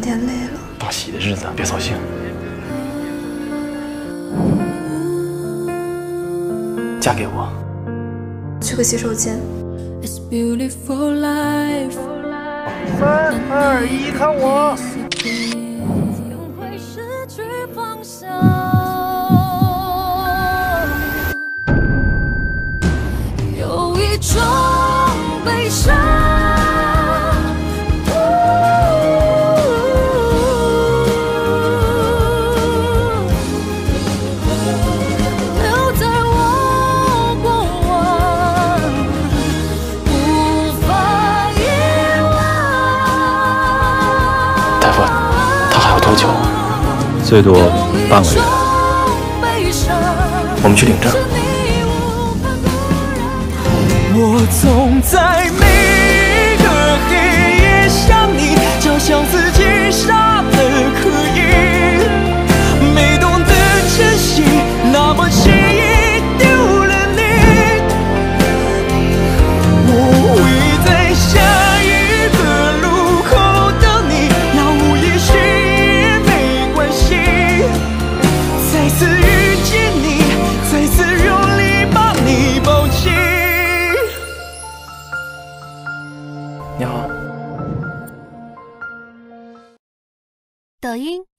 点累了。大喜的日子，别扫兴。嫁给我。去个洗手间。3、2、1，看我。 大夫，他还要多久？最多半个月。我们去领证。我总在每个黑夜想你，就像自己傻得可以，没懂得珍惜，那么轻易丢了你。我会在下一个路口等你，杳无音讯也没关系。再次遇见你，再次用力把你抱紧。 你好，抖音。